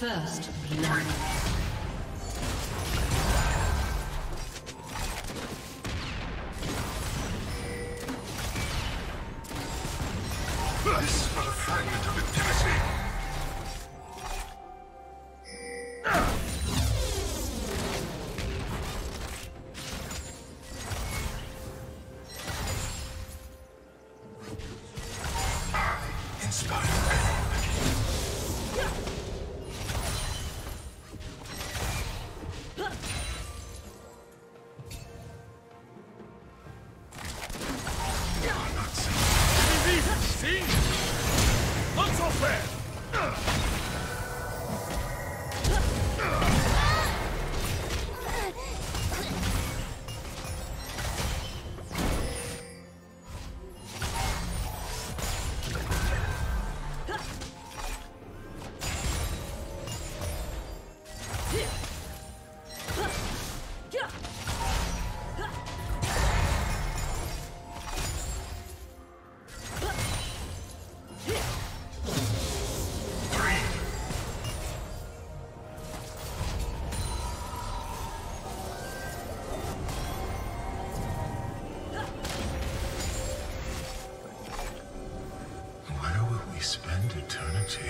First blood. Spend eternity.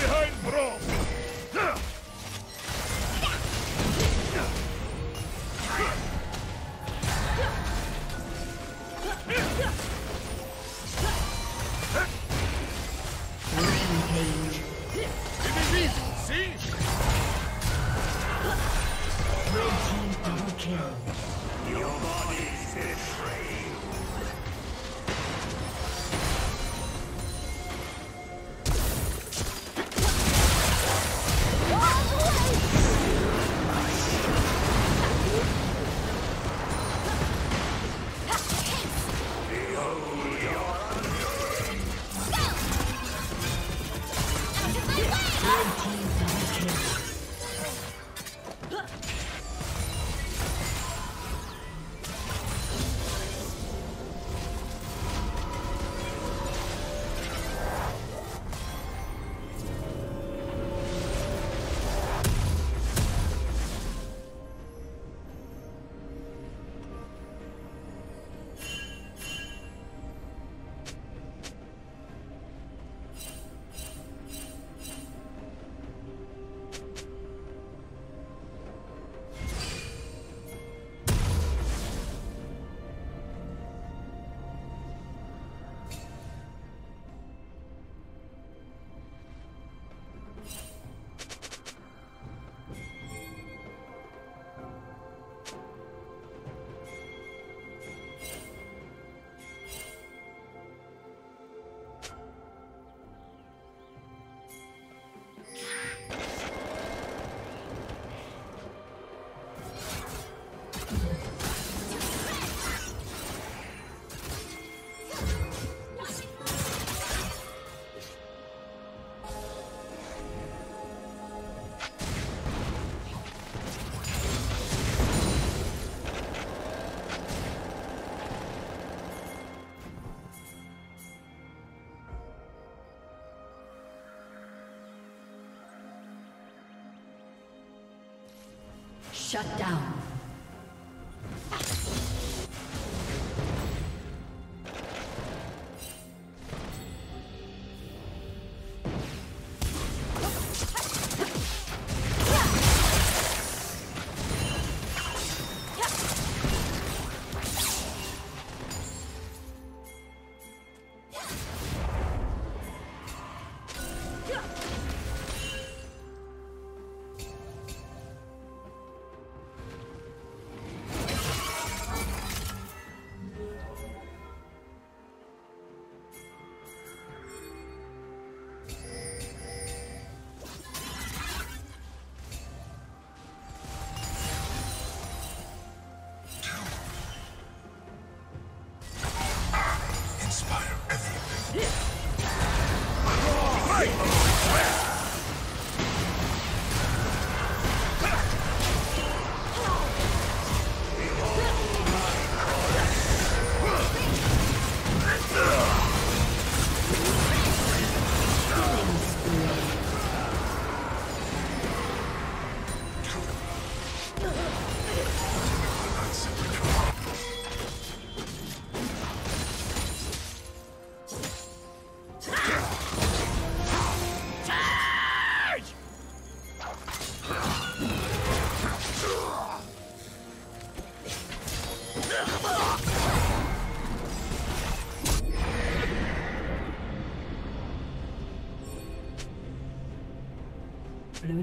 behind, bro! Rampage. It is easy, see? Red team double kill. Your body is betrayed. Shut down. Blue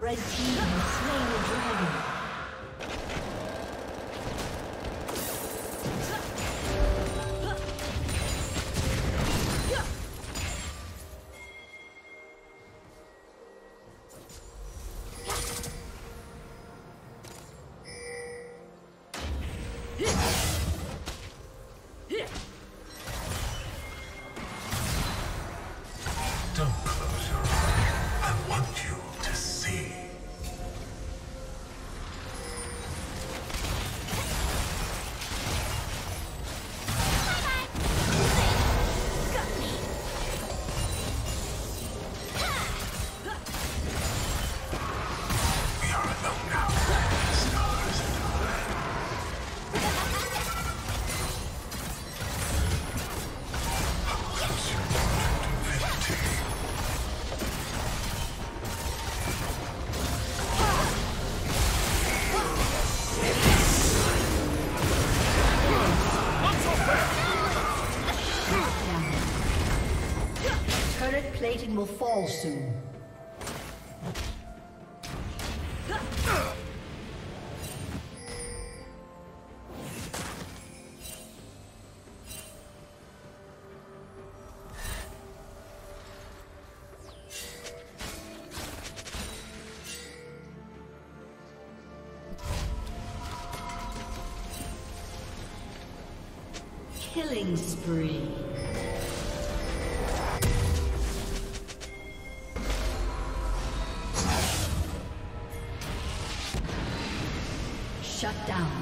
Red team has slain the dragon. Don't close your eyes. I want you to see. plating will fall soon. Killing spree. Shut down.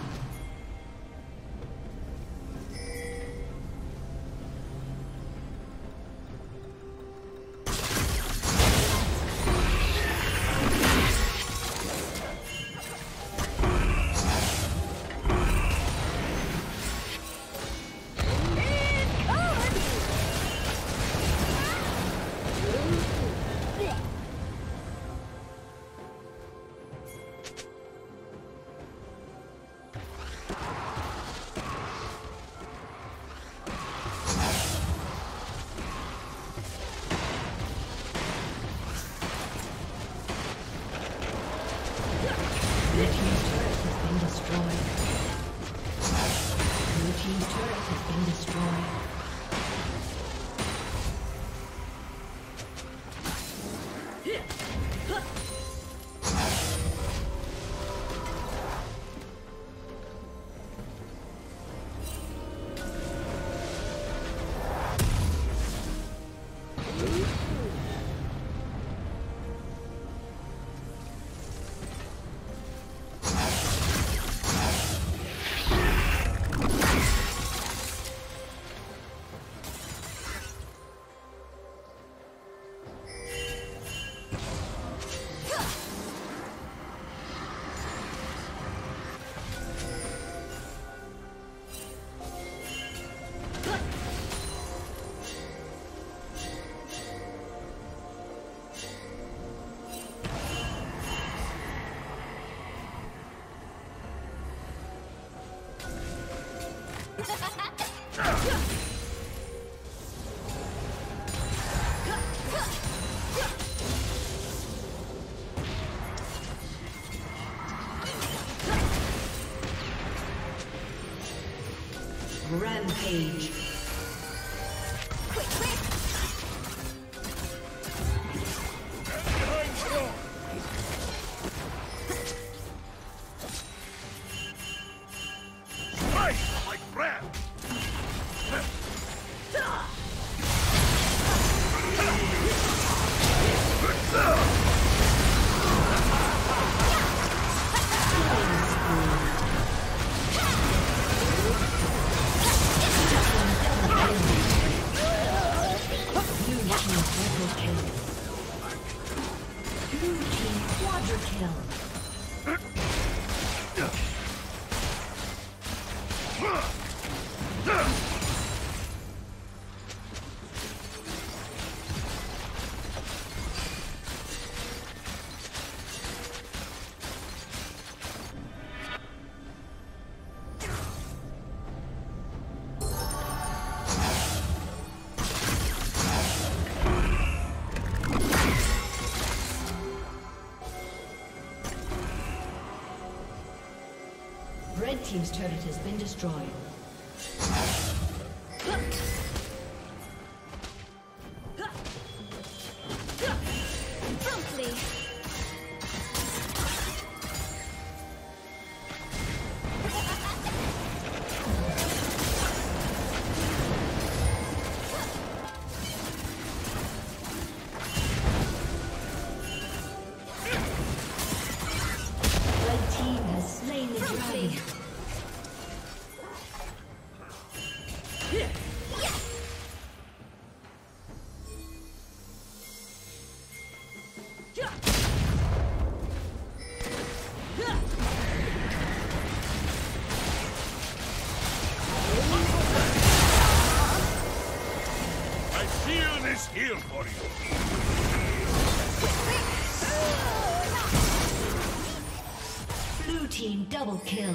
Rampage. Red team's turret has been destroyed. Double kill.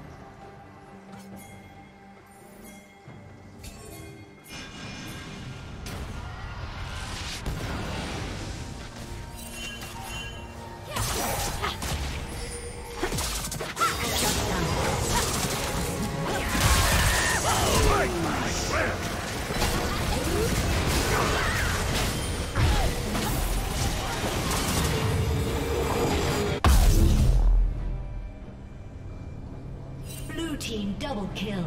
Double kill.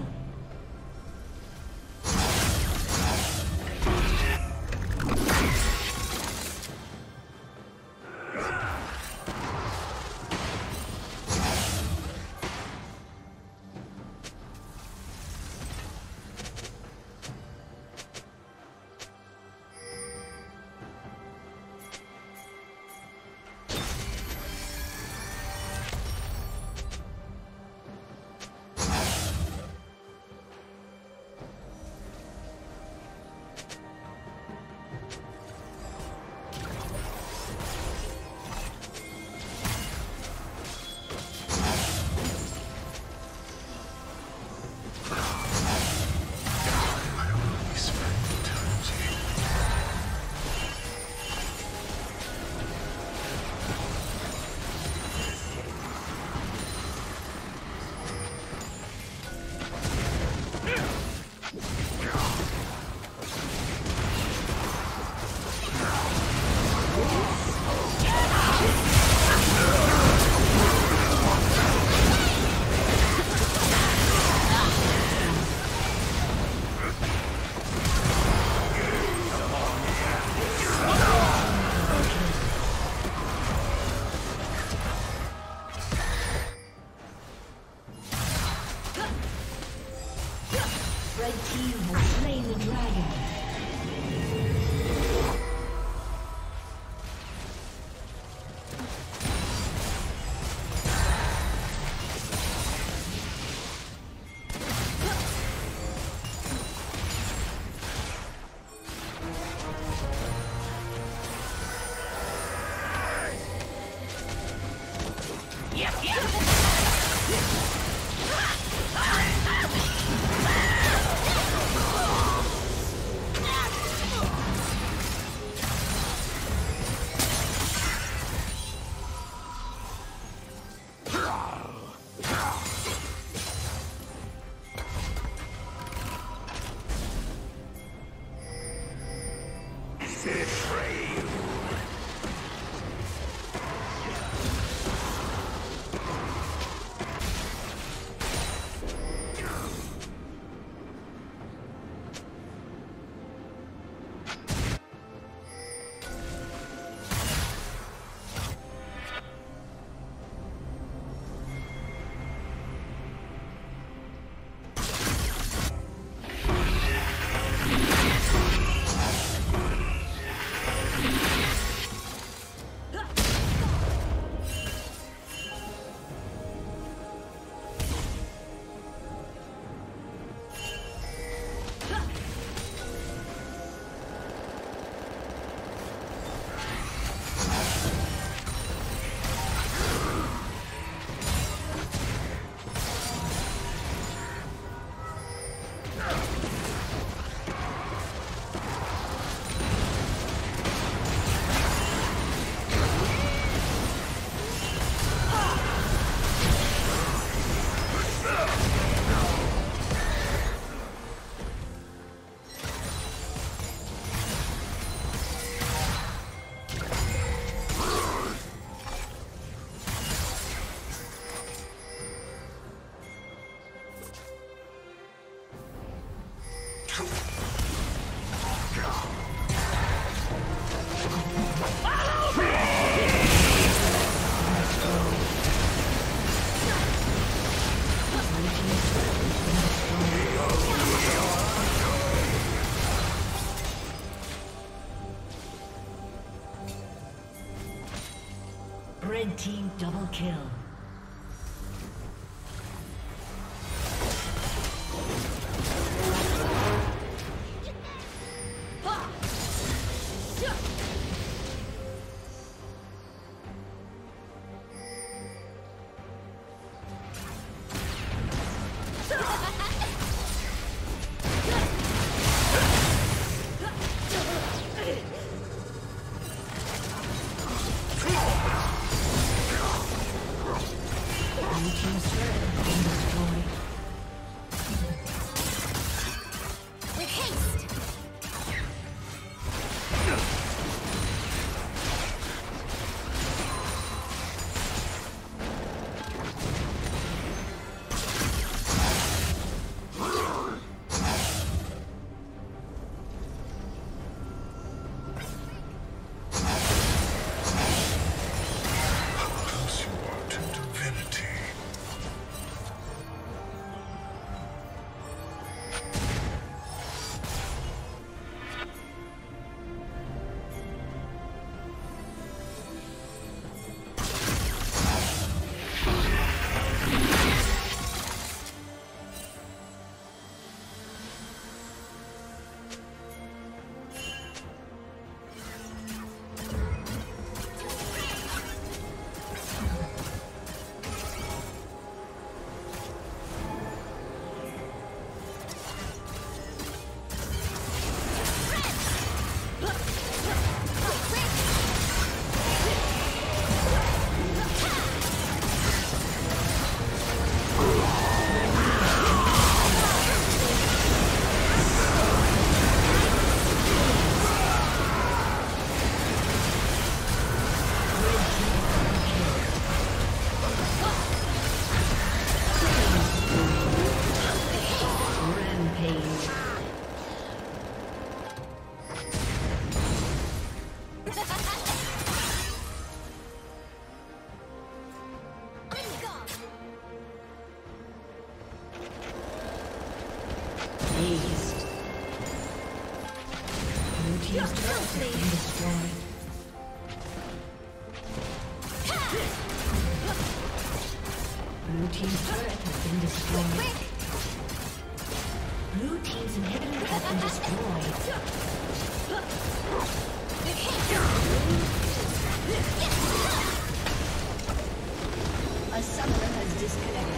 Red Team double kill. Team's turret has been destroyed. Blue team's turret has been destroyed. Blue team's inhibitor has been destroyed. A summoner has disconnected.